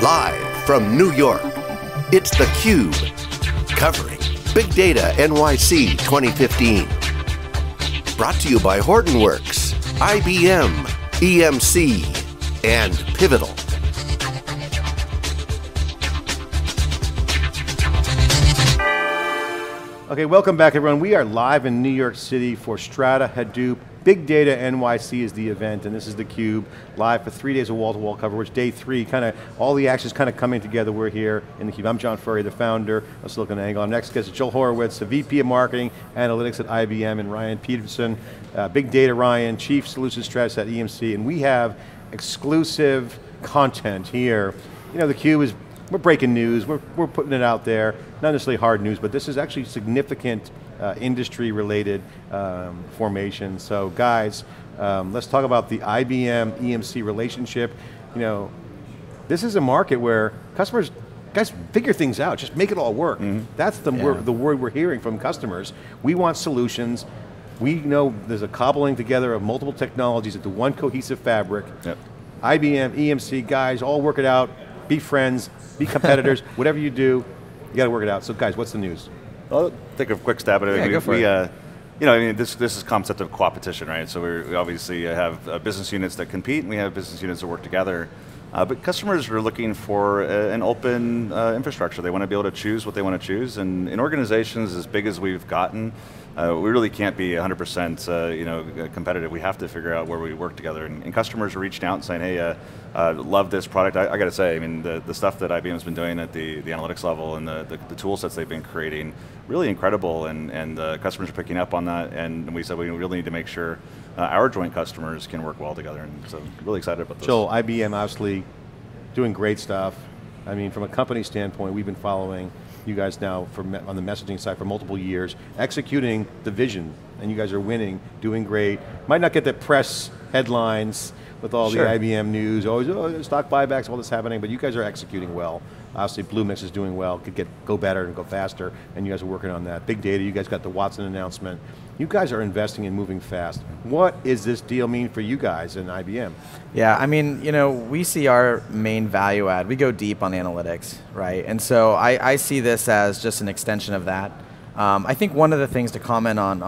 Live from New York, it's theCUBE, covering Big Data NYC 2015. Brought to you by Hortonworks, IBM, EMC, and Pivotal. Okay, welcome back everyone. We are live in New York City for Strata Hadoop. Big Data NYC is the event, and this is theCUBE, live for 3 days of wall-to-wall coverage. Day three, all the action's coming together. We're here in theCUBE. I'm John Furrier, the founder of SiliconANGLE. Our next guest is Joel Horwitz, the VP of Marketing Analytics at IBM, and Ryan Peterson, Big Data Ryan, Chief Solutions Strategist at EMC, and we have exclusive content here. You know, theCUBE is, we're breaking news, we're putting it out there. Not necessarily hard news, but this is actually significant industry-related formation. So guys, let's talk about the IBM EMC relationship. You know, this is a market where customers, guys, figure things out, just make it all work. Mm-hmm. That's the word we're hearing from customers. We want solutions. We know there's a cobbling together of multiple technologies into one cohesive fabric. Yep. IBM, EMC, guys, all work it out, be friends, be competitors, whatever you do, you got to work it out. So guys, what's the news? I'll take a quick stab at it. Yeah, you know, I mean, this is concept of co-opetition, right? So we obviously have business units that compete, and we have business units that work together. But customers are looking for an open infrastructure. They want to be able to choose what they want to choose, and in organizations as big as we've gotten, we really can't be 100% you know, competitive. We have to figure out where we work together. And customers are reaching out and saying, hey, love this product. I got to say, I mean, the stuff that IBM's been doing at the analytics level and the tool sets they've been creating, really incredible, and customers are picking up on that, and we said we really need to make sure our joint customers can work well together, and so really excited about this. Joel, IBM obviously doing great stuff. I mean, from a company standpoint, we've been following you guys now on the messaging side for multiple years, executing the vision, and you guys are winning, doing great. Might not get the press headlines with all sure. the IBM news, always stock buybacks, all this happening, but you guys are executing well. Obviously, Bluemix is doing well, could go better and go faster, and you guys are working on that. Big data, you guys got the Watson announcement. You guys are investing and moving fast. What does this deal mean for you guys in IBM? Yeah, I mean, you know, we see our main value add. We go deep on analytics, right? And so I see this as just an extension of that. I think one of the things to comment on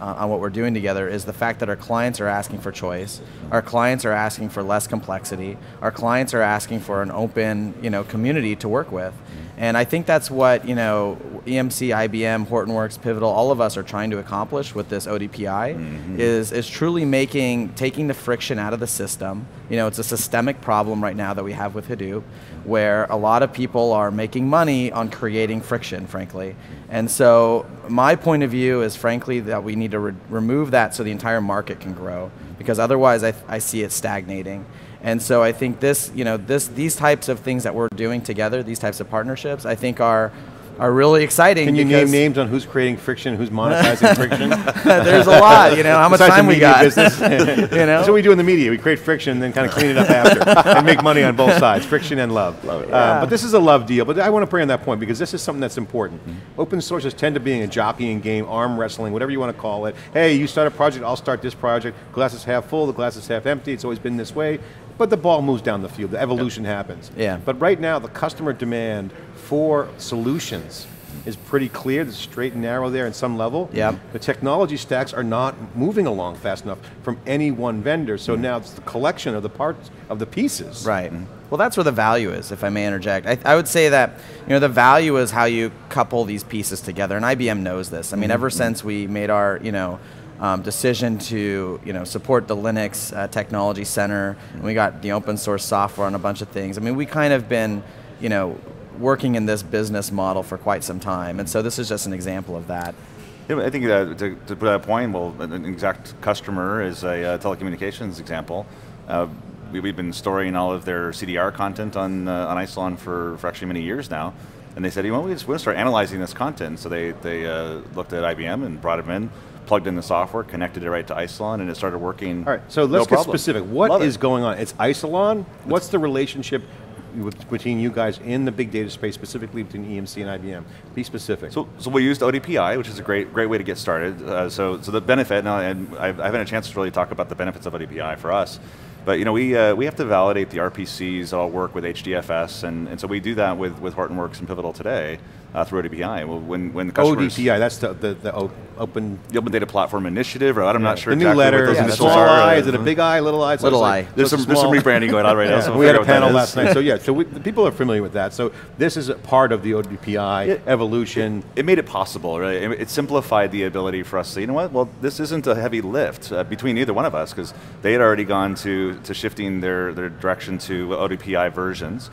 what we're doing together is the fact that our clients are asking for choice. Our clients are asking for less complexity. Our clients are asking for an open, you know, community to work with. And I think that's what, you know, EMC, IBM, Hortonworks, Pivotal, all of us are trying to accomplish with this ODPI mm-hmm. is truly taking the friction out of the system. You know, it's a systemic problem right now that we have with Hadoop, where a lot of people are making money on creating friction, frankly. And so my point of view is frankly that we need to remove that so the entire market can grow, because otherwise I see it stagnating. And so I think this, you know, these types of things that we're doing together, these types of partnerships, I think are really exciting. Can you name names on who's creating friction, who's monetizing friction? There's a lot, you know, how much time we got. You know? So we do in the media, we create friction and then kind of clean it up after and make money on both sides, friction and love. Love it. But this is a love deal, but I want to bring on that point because this is something that's important. Mm-hmm. Open sources tend to be in a jockeying game, arm wrestling, whatever you want to call it. Hey, you start a project, I'll start this project. Glass is half full, the glass is half empty, it's always been this way. But the ball moves down the field, the evolution yep. happens. Yeah. But right now, the customer demand for solutions is pretty clear, there's straight and narrow there in some level. Yep. The technology stacks are not moving along fast enough from any one vendor, so mm-hmm. now it's the collection of the parts, of the pieces. Right, mm-hmm. well that's where the value is, if I may interject. I would say that, you know, the value is how you couple these pieces together, and IBM knows this. I mean, mm-hmm. ever since we made our, you know, decision to, you know, support the Linux Technology Center, and we got the open source software on a bunch of things. I mean, we kind of been, you know, working in this business model for quite some time, and so this is just an example of that. Yeah, I think to put that point, well, an exact customer is a telecommunications example. We've been storing all of their CDR content on Isilon for actually many years now, and they said, you know, we just want to start analyzing this content. So they looked at IBM and brought them in, plugged in the software, connected it right to Isilon, and it started working. All right, so let's get specific. What is going on? It's Isilon? What's the relationship between you guys in the big data space, specifically between EMC and IBM? Be specific. So we used ODPI, which is a great way to get started. So the benefit, and I haven't had a chance to really talk about the benefits of ODPI for us, But you know, we have to validate the RPCs all work with HDFS, and so we do that with Hortonworks and Pivotal today through ODPI. Well, when customers ODPI, that's the open data platform initiative, or I'm not sure exactly what those initials are. Small I, is it a big I, little I? It's little I. Like, there's some rebranding going on right now. So we had a panel last night, so yeah, so people are familiar with that. So this is a part of the ODPI evolution. It made it possible, right? It simplified the ability for us to say, you know what, well, this isn't a heavy lift between either one of us, because they had already gone to shifting their direction to ODPI versions.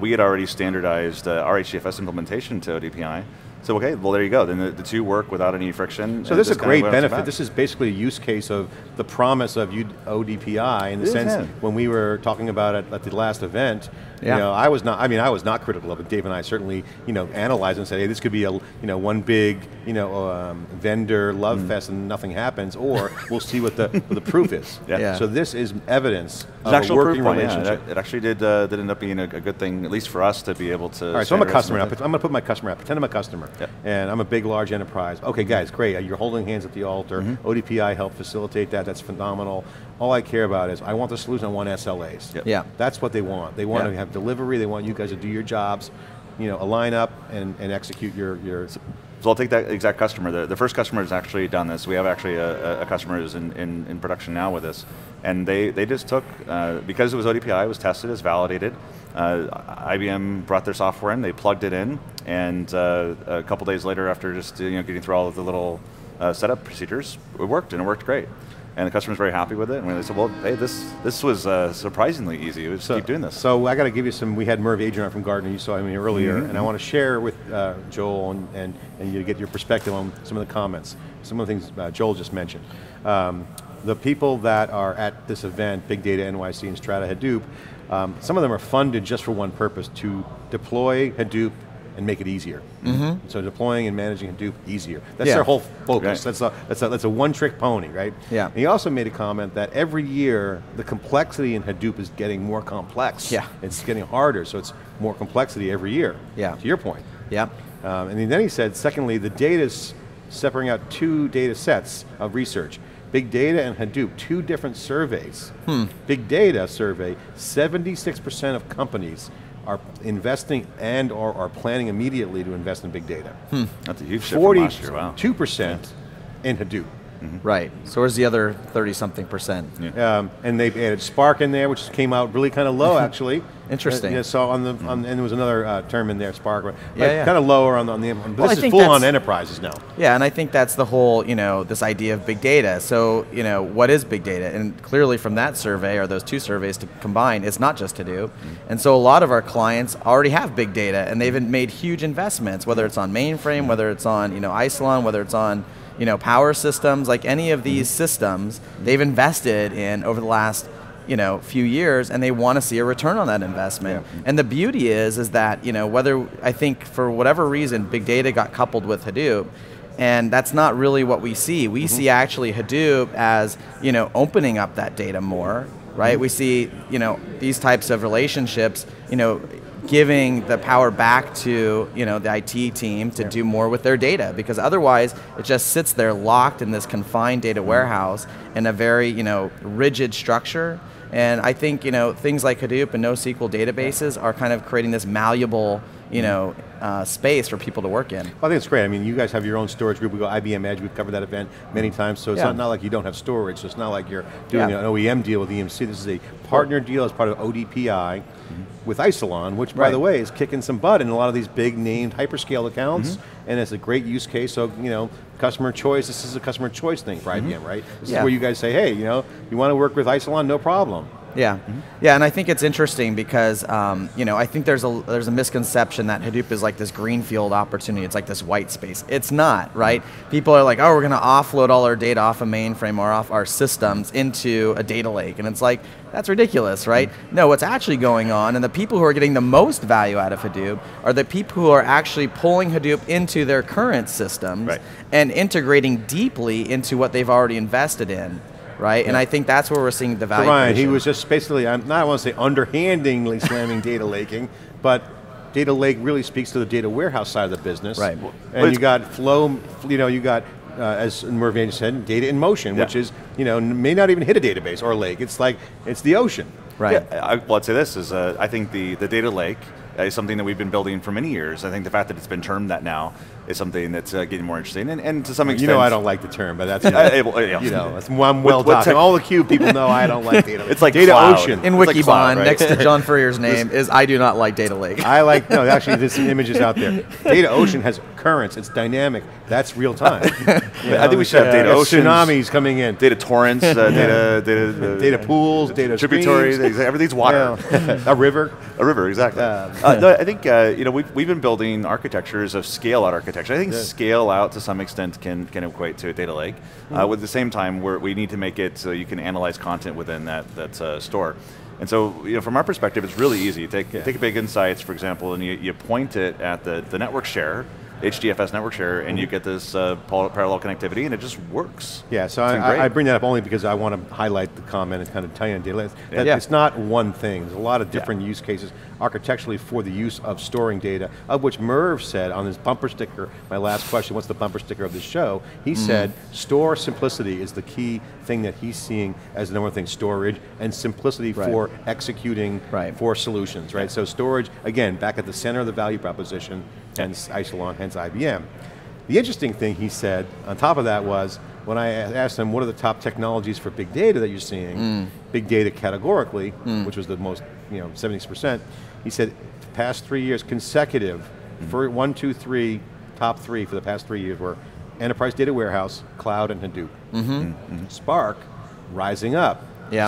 We had already standardized our HDFS implementation to ODPI. So okay, well there you go, then the two work without any friction. So this is a great benefit. This is basically a use case of the promise of ODPI in the sense when we were talking about it at the last event, you know, I was not critical of it. Dave and I certainly, you know, analyzed and said, hey, this could be a, you know, one big, you know, vendor love fest and nothing happens, or we'll see what the proof is. Yeah. So this is evidence of a working relationship. Yeah, it actually did end up being a good thing, at least for us to be able to. All right, so I'm a customer now. I'm going to put my customer out, pretend I'm a customer. Yep. And I'm a big, large enterprise. Okay guys, great, you're holding hands at the altar. ODPI helped facilitate that, that's phenomenal. All I care about is, I want the solution, I want SLAs. Yep. Yeah. That's what they want. They want to have delivery, they want you guys to do your jobs, you know, align up and execute your. So I'll take that exact customer. The first customer has actually done this. We have actually a customer who's in production now with this. And they just took, because it was ODPI, it was tested, it was validated. IBM brought their software in, they plugged it in, and a couple days later after just getting through all of the little setup procedures, it worked and it worked great. And the customer's very happy with it, and they said, well, hey, this was surprisingly easy, we just keep doing this. So I got to give you some, we had Merv Adrian from Gartner, you saw him earlier, and I want to share with Joel and you get your perspective on some of the comments, some of the things Joel just mentioned. The people that are at this event, Big Data NYC and Strata Hadoop, some of them are funded just for one purpose, to deploy Hadoop and make it easier. So deploying and managing Hadoop easier. That's their whole focus. Right. That's a one-trick pony, right? Yeah. And he also made a comment that every year, the complexity in Hadoop is getting more complex. Yeah. It's getting harder, so it's more complexity every year, to your point. Yeah. And then he said, secondly, the data's separating out two data sets of research. Big data and Hadoop, two different surveys. Big data survey, 76% of companies are investing and or are planning immediately to invest in big data. That's a huge shift from last year, wow. 42% in Hadoop. Right, so where's the other 30-something%? Yeah. And they've added Spark in there, which came out really kind of low, actually. Interesting. Yeah, so on the, and there was another term in there, Spark, kind of lower on the well, this is full on enterprises now. Yeah, and I think that's the whole, you know, this idea of big data. So, you know, what is big data? And clearly from that survey, or those two surveys to combine, it's not just Hadoop. And so a lot of our clients already have big data, and they've made huge investments, whether it's on mainframe, whether it's on, you know, Isilon, whether it's on, you know, power systems, like any of these systems, they've invested in over the last, you know, few years, and they want to see a return on that investment. Yeah. And the beauty is that, you know, whether, I think for whatever reason, big data got coupled with Hadoop, and that's not really what we see. We see actually Hadoop as, you know, opening up that data more, right? We see, you know, these types of relationships, you know, giving the power back to, you know, the IT team to do more with their data, because otherwise it just sits there locked in this confined data warehouse in a very, you know, rigid structure. And I think, you know, things like Hadoop and NoSQL databases are kind of creating this malleable, you know, space for people to work in. Well, I think it's great. I mean, you guys have your own storage group. We go IBM Edge, we've covered that event many times, so it's not like you don't have storage, so it's not like you're doing an OEM deal with EMC. This is a partner deal as part of ODPI with Isilon, which by the way is kicking some butt in a lot of these big named hyperscale accounts, and it's a great use case, so you know, customer choice, this is a customer choice thing for IBM, right? This is where you guys say, hey, you know, you want to work with Isilon, no problem. Yeah, yeah, and I think it's interesting because you know, I think there's a misconception that Hadoop is like this greenfield opportunity, it's like this white space. It's not, right? People are like, oh, we're going to offload all our data off a mainframe or off our systems into a data lake, and it's like, that's ridiculous, right? No, what's actually going on, and the people who are getting the most value out of Hadoop are the people who are actually pulling Hadoop into their current systems and integrating deeply into what they've already invested in. Right, and I think that's where we're seeing the value. So Ryan, he was just basically, I want to say underhandedly slamming data laking, but data lake really speaks to the data warehouse side of the business. Right. And you got flow, you know, you got, as Merv said, data in motion, which is you know, may not even hit a database or a lake. It's like, it's the ocean. Right. Yeah, well, I'd say this is, I think the data lake is something that we've been building for many years. I think the fact that it's been termed that now is something that's getting more interesting, and to some extent. You know I don't like the term, but that's, I'm well documented. All the CUBE people know I don't like data lake. It's like data cloud. Ocean. In Wikibon, like right? next to John Furrier's name is I do not like data lake. I like, no, actually this image is out there. Data ocean has currents, it's dynamic, that's real time. I think we should have data oceans. Tsunamis coming in. Data torrents, data pools, data tributaries, everything's water. A river. A river, exactly. No, I think you know, we've been building architectures of scale-out architecture. I think scale-out to some extent can equate to a data lake. At the same time, we need to make it so you can analyze content within that store. And so, you know, from our perspective, it's really easy. Take Big Insights, for example, and you point it at the network share, HDFS network share, and you get this parallel connectivity, and it just works. Yeah, so I bring that up only because I want to highlight the comment and kind of tell you on data lakes. It's not one thing, there's a lot of different use cases architecturally for the use of storing data, of which Merv said on his bumper sticker, my last question, what's the bumper sticker of this show? He said, store simplicity is the key thing that he's seeing as the number one thing, storage, and simplicity for executing for solutions, right? So storage, again, back at the center of the value proposition, hence Isilon, hence IBM. The interesting thing he said on top of that was, when I asked him what are the top technologies for big data that you're seeing, big data categorically, which was the most, you know, 70%, he said, the past 3 years consecutive, for 1, 2, 3, top three for the past 3 years were enterprise data warehouse, cloud, and Hadoop. Spark, rising up.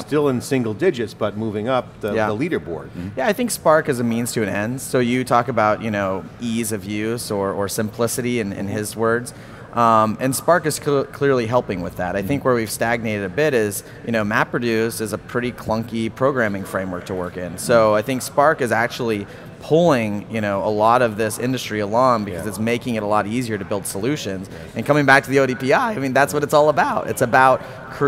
Still in single digits, but moving up the leaderboard. Yeah, I think Spark is a means to an end. So you talk about, you know, ease of use or simplicity in his words. And Spark is clearly helping with that. I think where we've stagnated a bit is, you know, MapReduce is a pretty clunky programming framework to work in. So I think Spark is actually pulling, you know, a lot of this industry along because it's making it a lot easier to build solutions. And coming back to the ODPI, I mean, that's what it's all about. It's about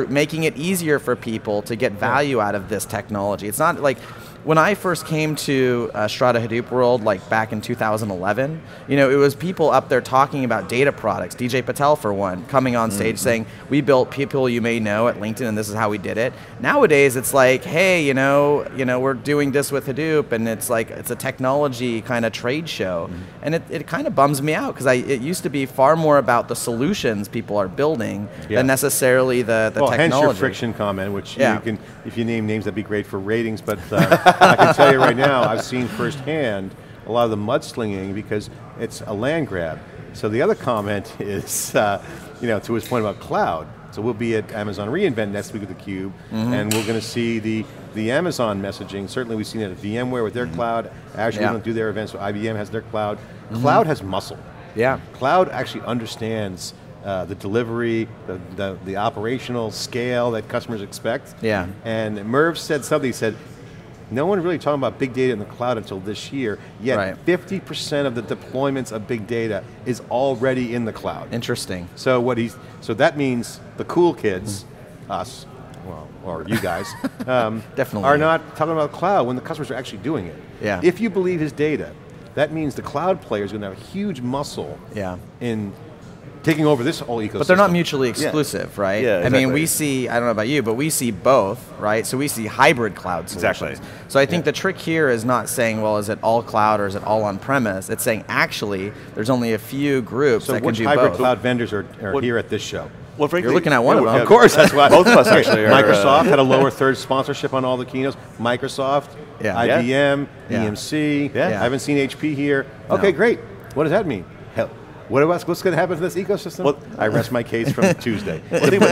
making it easier for people to get value out of this technology. It's not like, when I first came to Strata Hadoop World, like back in 2011, you know, it was people up there talking about data products. DJ Patel, for one, coming on stage saying, we built people you may know at LinkedIn and this is how we did it. Nowadays, it's like, hey, you know, we're doing this with Hadoop, and it's like, it's a technology kind of trade show. And it kind of bums me out, because it used to be far more about the solutions people are building than necessarily the technology. Well, hence your friction comment, which you can, if you name names, that'd be great for ratings, but I can tell you right now, I've seen firsthand a lot of the mudslinging because it's a land grab. So the other comment is, you know, to his point about cloud. So we'll be at Amazon reInvent next week with theCUBE, and we're going to see the Amazon messaging. Certainly we've seen it at VMware with their cloud. Azure don't do their events, so IBM has their cloud. Cloud has muscle. Yeah. Cloud actually understands the delivery, the operational scale that customers expect. Yeah. And Merv said something, he said, no one really talking about big data in the cloud until this year, yet 50% of the deployments of big data is already in the cloud. Interesting. So what so that means the cool kids, us, well, or you guys, are not talking about cloud when the customers are actually doing it. Yeah. If you believe his data, that means the cloud player is going to have a huge muscle in taking over this whole ecosystem. But they're not mutually exclusive, right? Yeah, exactly. I mean, we see, I don't know about you, but we see both, right? So we see hybrid cloud solutions. Exactly. So I think the trick here is not saying, well, is it all cloud or is it all on-premise? It's saying, actually, there's only a few groups that can do both. So which hybrid cloud vendors are here at this show? Well, frankly, you're looking at one of them. Of course, that's why. Both of us actually are. Microsoft had a lower third sponsorship on all the keynotes. Microsoft, IBM, EMC. I haven't seen HP here. Okay, great. What does that mean? Hell. What's going to happen to this ecosystem? Well, I rest my case from Tuesday.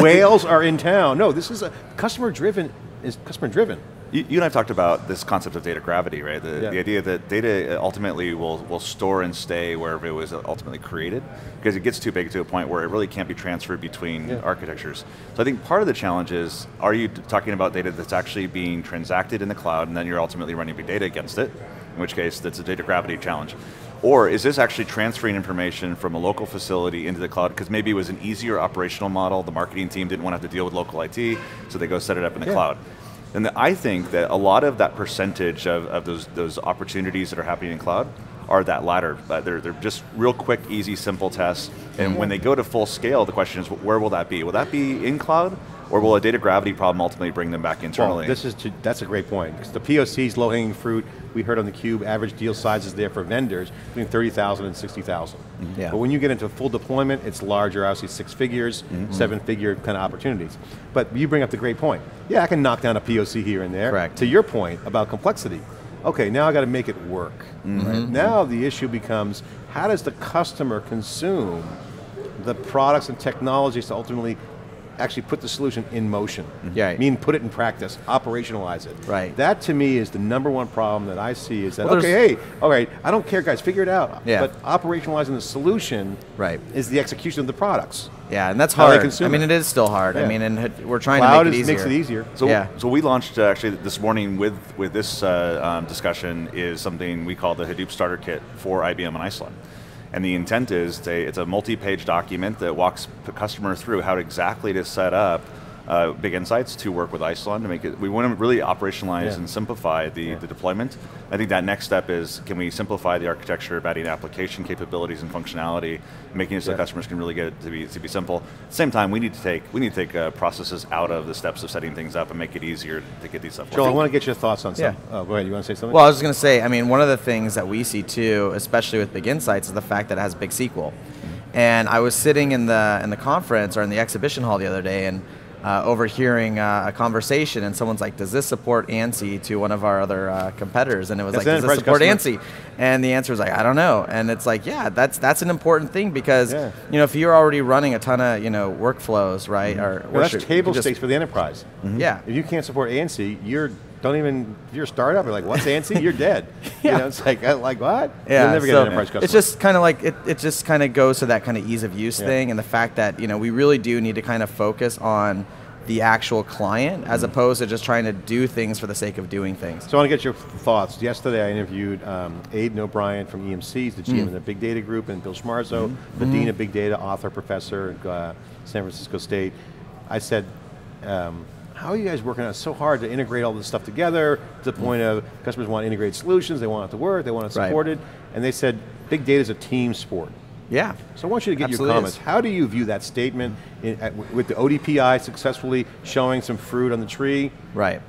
Whales are in town. No, this is a customer-driven, You and I have talked about this concept of data gravity, right? The idea that data ultimately will store and stay wherever it was ultimately created, because it gets too big to a point where it really can't be transferred between architectures. So I think part of the challenge is, are you talking about data that's actually being transacted in the cloud and then you're ultimately running big data against it, in which case that's a data gravity challenge. Or is this actually transferring information from a local facility into the cloud? Because maybe it was an easier operational model, the marketing team didn't want to have to deal with local IT, so they go set it up in the cloud. And I think that a lot of that percentage of those opportunities that are happening in cloud are that latter. They're just real quick, easy, simple tests. And when they go to full scale, the question is, where will that be? Will that be in cloud? Or will a data gravity problem ultimately bring them back internally? Well, that's a great point. The POC's low-hanging fruit, we heard on theCUBE, average deal sizes there for vendors between 30,000 and 60,000. Yeah. But when you get into full deployment, it's larger, obviously six figures, seven-figure kind of opportunities. But you bring up the great point. Yeah, I can knock down a POC here and there. Correct. To your point about complexity. Okay, now I got to make it work. Right? Now the issue becomes, how does the customer consume the products and technologies to ultimately actually put the solution in motion. Yeah. I mean, put it in practice, operationalize it. Right. That to me is the number one problem that I see is that, well, okay, hey, all right, I don't care guys, figure it out. Yeah. But operationalizing the solution is the execution of the products. Yeah, and that's hard. I mean, it is still hard. Yeah. I mean, and we're trying to make it easier. Cloud makes it easier. So, so we launched, actually this morning with this discussion, is something we call the Hadoop Starter Kit for IBM and Isilon. And the intent is, it's a multi-page document that walks the customer through how exactly to set up Big Insights to work with Isilon to make it, we want to really operationalize and simplify the deployment. I think that next step is, can we simplify the architecture of adding application capabilities and functionality, making it so customers can really get it to be simple. At the same time, we need to take processes out of the steps of setting things up and make it easier to get these stuff. Joel, I want to get your thoughts on something. Oh, go ahead, you want to say something? Well, I was going to say, I mean, one of the things that we see too, especially with Big Insights, is the fact that it has Big SQL. And I was sitting in the conference or in the exhibition hall the other day, and overhearing a conversation, and someone's like, does this support ANSI, to one of our other competitors? And it was like, does this support ANSI? And the answer was like, I don't know. And it's like, yeah, that's an important thing, because you know, if you're already running a ton of workflows, right? Or that's table stakes for the enterprise. If you can't support ANSI, you're a startup, you're like, what's ANSI? You're dead. You know, it's like what? Yeah, you'll never get an enterprise customer. It's just kind of like, it just kind of goes to that kind of ease of use thing, and the fact that, you know, we really do need to kind of focus on the actual client, as opposed to just trying to do things for the sake of doing things. So I want to get your thoughts. Yesterday I interviewed Abe O'Brien from EMC, the GM of the Big Data Group, and Bill Schmarzo, the Dean of Big Data, author, professor at San Francisco State. I said, how are you guys working on it so hard to integrate all this stuff together, to the point of customers want to integrate solutions, they want it to work, they want it supported, and they said, big data is a team sport. Yeah. So I want you to get your comments. How do you view that statement with the ODPI successfully showing some fruit on the tree? Right.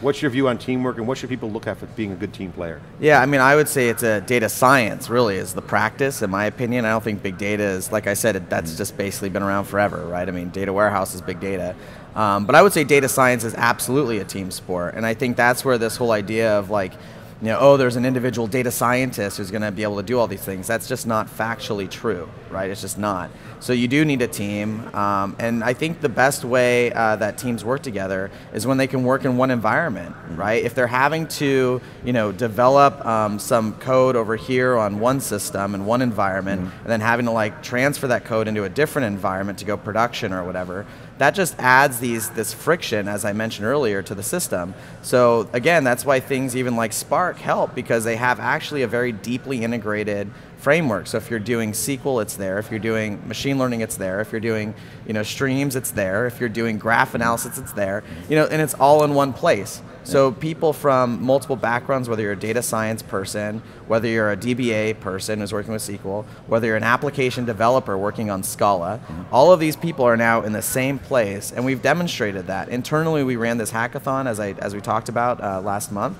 What's your view on teamwork, and what should people look at for being a good team player? Yeah, I mean, I would say it's a data science, really, is the practice, in my opinion. I don't think big data is, like I said, that's just basically been around forever, right? I mean, data warehouse is big data. But I would say data science is absolutely a team sport, and I think that's where this whole idea of like, you know, oh, there's an individual data scientist who's going to be able to do all these things, that's just not factually true, right? It's just not. So you do need a team, and I think the best way that teams work together is when they can work in one environment, right? If they're having to, you know, develop some code over here on one system in one environment, and then having to like transfer that code into a different environment to go production or whatever, that just adds this friction, as I mentioned earlier, to the system. So again, that's why things even like Spark help, because they have actually a very deeply integrated framework. So if you're doing SQL, it's there. If you're doing machine learning, it's there. If you're doing, you know, streams, it's there. If you're doing graph analysis, it's there. You know, and it's all in one place. So people from multiple backgrounds, whether you're a data science person, whether you're a DBA person who's working with SQL, whether you're an application developer working on Scala, all of these people are now in the same place, and we've demonstrated that. Internally, we ran this hackathon, as we talked about last month,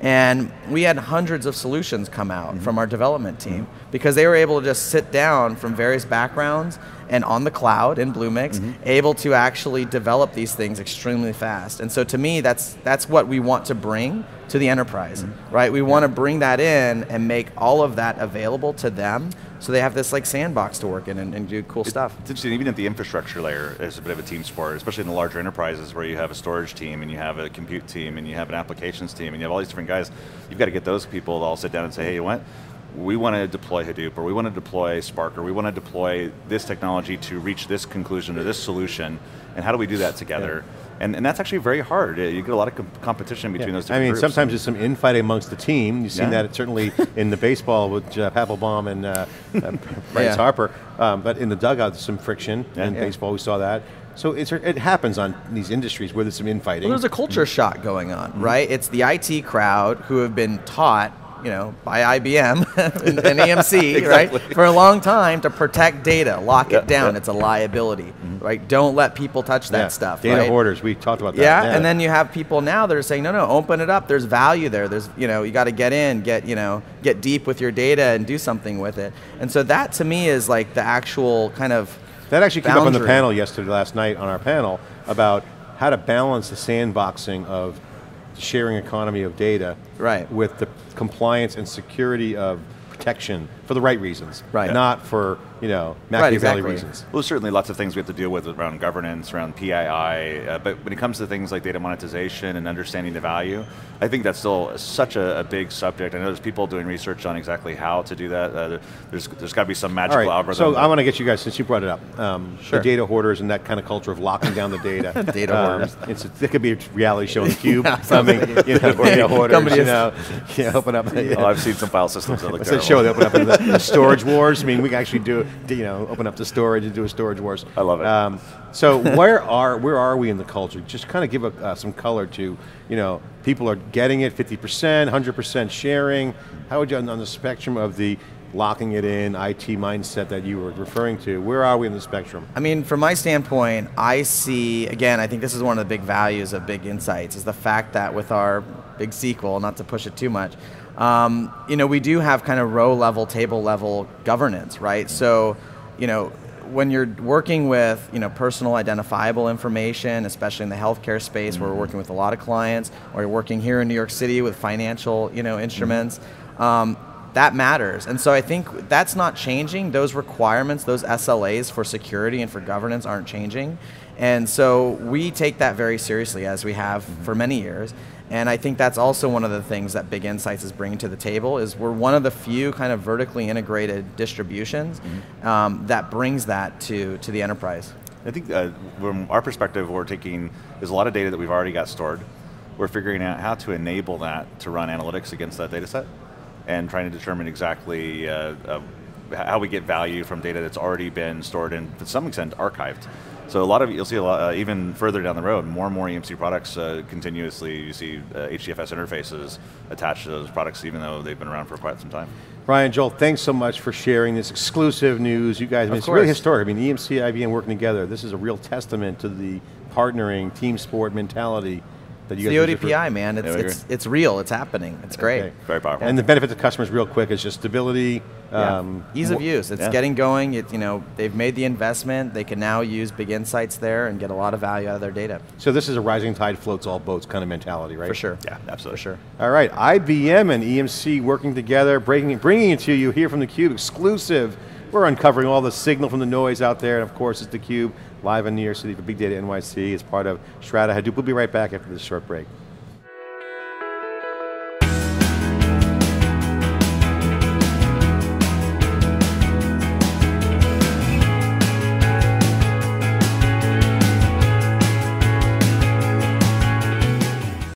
and we had hundreds of solutions come out from our development team, because they were able to just sit down from various backgrounds and on the cloud in Bluemix, able to actually develop these things extremely fast. And so to me, that's what we want to bring to the enterprise, right? We want to bring that in and make all of that available to them, so they have this like sandbox to work in and do cool stuff. It's interesting, even at the infrastructure layer, it's a bit of a team sport, especially in the larger enterprises where you have a storage team, and you have a compute team, and you have an applications team, and you have all these different guys. You've got to get those people to all sit down and say, hey, you know what? We want to deploy Hadoop, or we want to deploy Spark, or we want to deploy this technology to reach this conclusion or this solution, and how do we do that together? And that's actually very hard. You get a lot of competition between those two groups. I mean, sometimes there's some infighting amongst the team. You've seen that certainly in the baseball with Jeff Applebaum and Bryce Harper, but in the dugout there's some friction. In baseball we saw that. So it happens on these industries where there's some infighting. Well, there's a culture shock going on, right? It's the IT crowd who have been taught you know, by IBM and EMC, exactly. Right, for a long time to protect data, lock it down. It's a liability, right? Don't let people touch that stuff. Data hoarders, we talked about that. And then you have people now that are saying, no, no, open it up. There's value there. There's, you know, you got to get in, get deep with your data and do something with it. And so that to me is like the actual kind of that actually came up on the panel yesterday, last night on our panel about how to balance the sandboxing of sharing economy of data with the compliance and security of protection for the right reasons, not for Machiavelli reasons. Well, there's certainly lots of things we have to deal with around governance, around PII, but when it comes to things like data monetization and understanding the value, I think that's still such a big subject. I know there's people doing research on exactly how to do that. There's got to be some magical algorithm. So I want to get you guys, since you brought it up, the data hoarders and that kind of culture of locking down the data. Data hoarders. It could be a reality show on theCUbe, something, data hoarders, open up. Oh, I've seen some file systems that look terrible. Show they open up the storage wars. I mean, we can actually do, open up the storage and do a storage wars. I love it. So where are we in the culture? Just kind of give some color to, people are getting it 50%, 100% sharing. How would you, on the spectrum of the locking it in, IT mindset that you were referring to, where are we in the spectrum? I mean, from my standpoint, I see, again, I think this is one of the big values of Big Insights, is the fact that with our Big SQL, not to push it too much, we do have kind of row level, table level governance, right? So, when you're working with, personal identifiable information, especially in the healthcare space where we're working with a lot of clients, or you're working here in New York City with financial, instruments, that matters. And so I think that's not changing. Those requirements, those SLAs for security and for governance aren't changing. And so we take that very seriously, as we have for many years. And I think that's also one of the things that Big Insights is bringing to the table, is we're one of the few kind of vertically integrated distributions that brings that to the enterprise. I think from our perspective, we're taking, there's a lot of data that we've already got stored. We're figuring out how to enable that to run analytics against that data set, and trying to determine exactly how we get value from data that's already been stored and to some extent archived. So a lot of, you'll see a lot, even further down the road, more and more EMC products continuously, you see HDFS interfaces attached to those products, even though they've been around for quite some time. Ryan, Joel, thanks so much for sharing this exclusive news. You guys, I mean, it's really historic. I mean, EMC, IBM working together, this is a real testament to the partnering, team sport mentality. It's the ODPI, man, it's real, it's happening, it's great. Okay. Very powerful. And the benefit to customers real quick is just stability. Ease of use, it's getting going, they've made the investment, they can now use Big Insights there and get a lot of value out of their data. So this is a rising tide floats all boats kind of mentality, right? For sure. Yeah, absolutely. For sure. All right, IBM and EMC working together, bringing it to you here from theCUBE, exclusive. We're uncovering all the signal from the noise out there, and of course it's theCUBE, live in New York City for Big Data NYC as part of Strata Hadoop. We'll be right back after this short break.